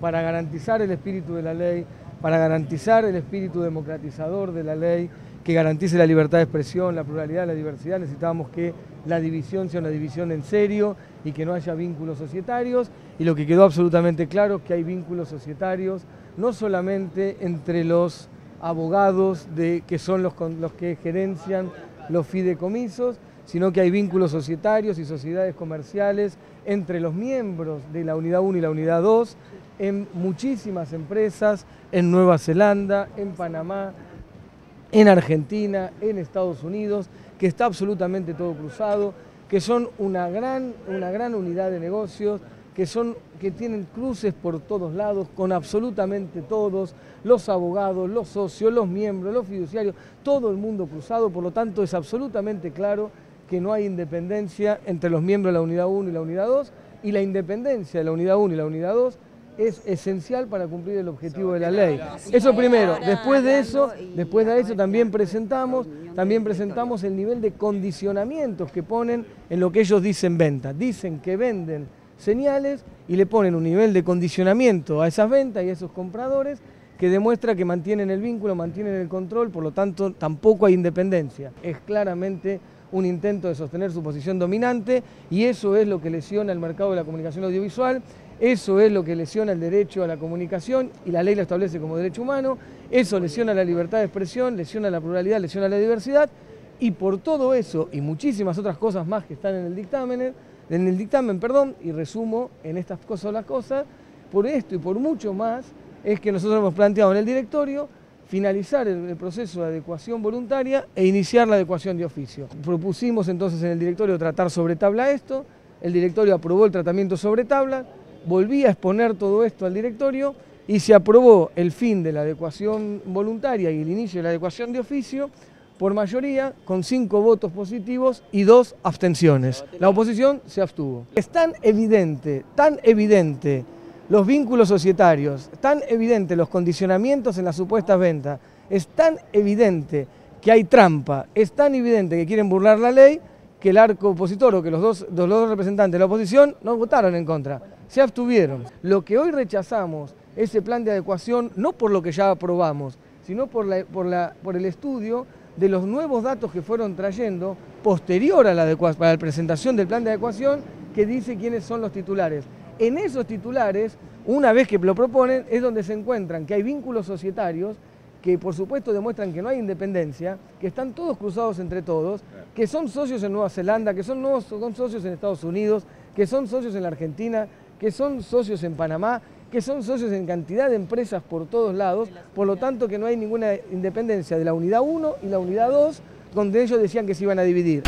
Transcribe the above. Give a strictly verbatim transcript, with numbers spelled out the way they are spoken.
Para garantizar el espíritu de la ley, para garantizar el espíritu democratizador de la ley, que garantice la libertad de expresión, la pluralidad, la diversidad, necesitamos que la división sea una división en serio y que no haya vínculos societarios. Y lo que quedó absolutamente claro es que hay vínculos societarios, no solamente entre los abogados de, que son los, los que gerencian los fideicomisos, sino que hay vínculos societarios y sociedades comerciales entre los miembros de la Unidad uno y la Unidad dos, en muchísimas empresas, en Nueva Zelanda, en Panamá, en Argentina, en Estados Unidos, que está absolutamente todo cruzado, que son una gran, una gran unidad de negocios, que, son, que tienen cruces por todos lados, con absolutamente todos, los abogados, los socios, los miembros, los fiduciarios, todo el mundo cruzado, por lo tanto es absolutamente claro que no hay independencia entre los miembros de la Unidad uno y la Unidad dos, y la independencia de la Unidad uno y la Unidad dos es esencial para cumplir el objetivo de la ley. Eso primero. Después de eso, después de eso también presentamos, también presentamos el nivel de condicionamientos que ponen en lo que ellos dicen venta. Dicen que venden señales y le ponen un nivel de condicionamiento a esas ventas y a esos compradores que demuestra que mantienen el vínculo, mantienen el control, por lo tanto tampoco hay independencia. Es claramente un intento de sostener su posición dominante y eso es lo que lesiona el mercado de la comunicación audiovisual, eso es lo que lesiona el derecho a la comunicación y la ley lo establece como derecho humano, eso lesiona la libertad de expresión, lesiona la pluralidad, lesiona la diversidad y por todo eso y muchísimas otras cosas más que están en el dictamen, en el dictamen, perdón, y resumo en estas cosas las cosas, por esto y por mucho más es que nosotros hemos planteado en el directorio finalizar el proceso de adecuación voluntaria e iniciar la adecuación de oficio. Propusimos entonces en el directorio tratar sobre tabla esto, el directorio aprobó el tratamiento sobre tabla, volví a exponer todo esto al directorio y se aprobó el fin de la adecuación voluntaria y el inicio de la adecuación de oficio por mayoría con cinco votos positivos y dos abstenciones. La oposición se abstuvo. Es tan evidente, tan evidente, los vínculos societarios, tan evidente los condicionamientos en las supuestas ventas, es tan evidente que hay trampa, es tan evidente que quieren burlar la ley, que el arco opositor o que los dos, los dos representantes de la oposición no votaron en contra, se abstuvieron. Lo que hoy rechazamos, ese plan de adecuación, no por lo que ya aprobamos, sino por, la, por, la, por el estudio de los nuevos datos que fueron trayendo posterior a la, adecuación, a la presentación del plan de adecuación que dice quiénes son los titulares. En esos titulares, una vez que lo proponen, es donde se encuentran que hay vínculos societarios que por supuesto demuestran que no hay independencia, que están todos cruzados entre todos, que son socios en Nueva Zelanda, que son, nuevos, son socios en Estados Unidos, que son socios en la Argentina, que son socios en Panamá, que son socios en cantidad de empresas por todos lados, por lo tanto que no hay ninguna independencia de la Unidad uno y la Unidad dos, donde ellos decían que se iban a dividir.